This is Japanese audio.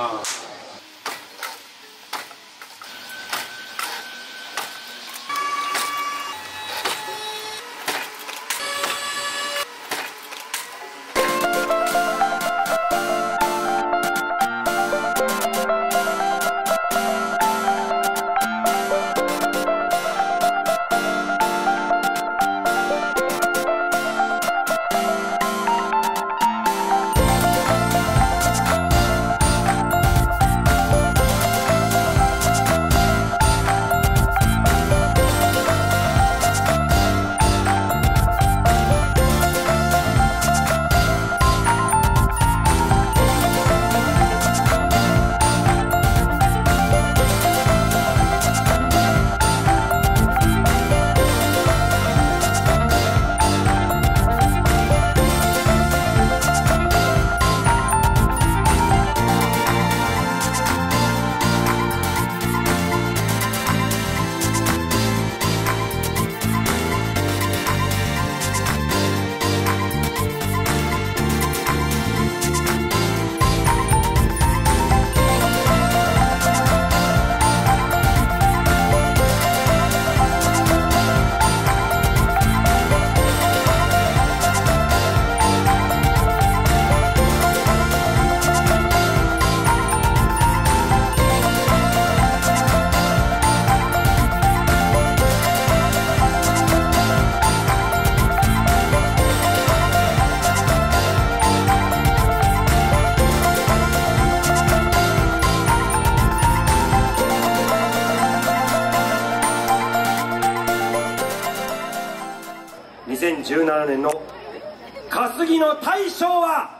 ああ2017年の稼ぎの大賞は